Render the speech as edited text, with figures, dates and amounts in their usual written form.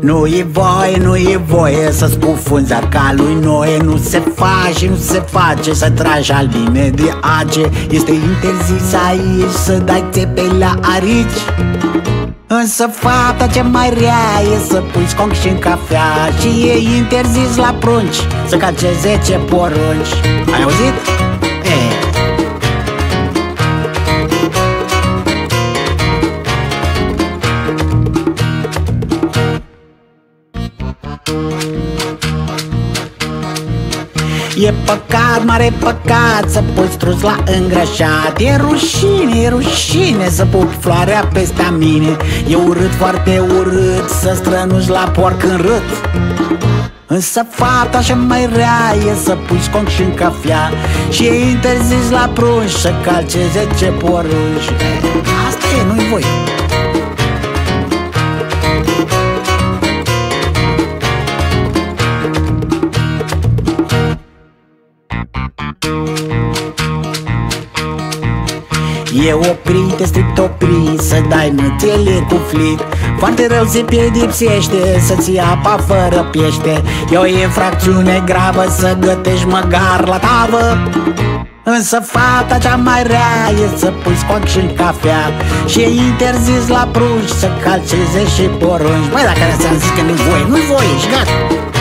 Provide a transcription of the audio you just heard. Nu-i voie să-ți cufunzi arca lui Noe. Nu se face, nu se face să tragi aline de ace. Este interzis aici să dai țepe la arici, însă fapta cea mai rea e să pui sconc și în cafea. Și e interzis la prunci să calce 10 porunci. Ai auzit? E. E păcat, mare păcat să pui strus la îngrășat. E rușine, e rușine să pup floarea peste mine. E urât, foarte urât să strănuși la porc în rât, însă fata așa mai rea e să pui sconc și-n cafea. Și e interzis la prunci să calce 10 porunci. Asta e, nu-i voi. E oprit, e strict oprit să dai mântele cu flit. Foarte rău se pedipsește să-ți ia apa fără piește. E o infracțiune gravă să gătești măgar la tavă, însă fata cea mai rea e să pui sconc și-n cafea. Și e interzis la prunci să calceze și porunci. Băi, dacă ne-am zis că nu-i voie, nu-i voie și gata.